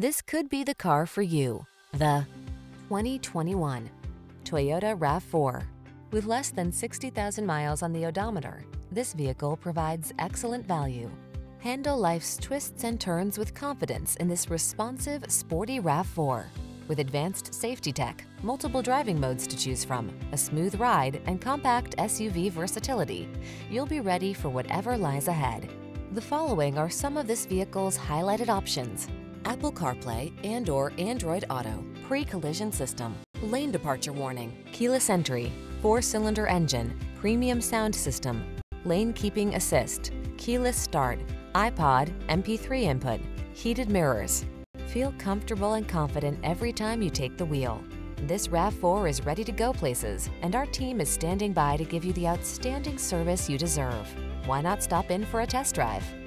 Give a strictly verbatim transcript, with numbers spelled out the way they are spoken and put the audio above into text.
This could be the car for you. The twenty twenty-one Toyota RAV four. With less than sixty thousand miles on the odometer, this vehicle provides excellent value. Handle life's twists and turns with confidence in this responsive, sporty RAV four. With advanced safety tech, multiple driving modes to choose from, a smooth ride, and compact S U V versatility, you'll be ready for whatever lies ahead. The following are some of this vehicle's highlighted options: Apple CarPlay and or Android Auto, pre-collision system, lane departure warning, keyless entry, four-cylinder engine, premium sound system, lane keeping assist, keyless start, iPod, M P three input, heated mirrors. Feel comfortable and confident every time you take the wheel. This RAV four is ready to go places, and our team is standing by to give you the outstanding service you deserve. Why not stop in for a test drive?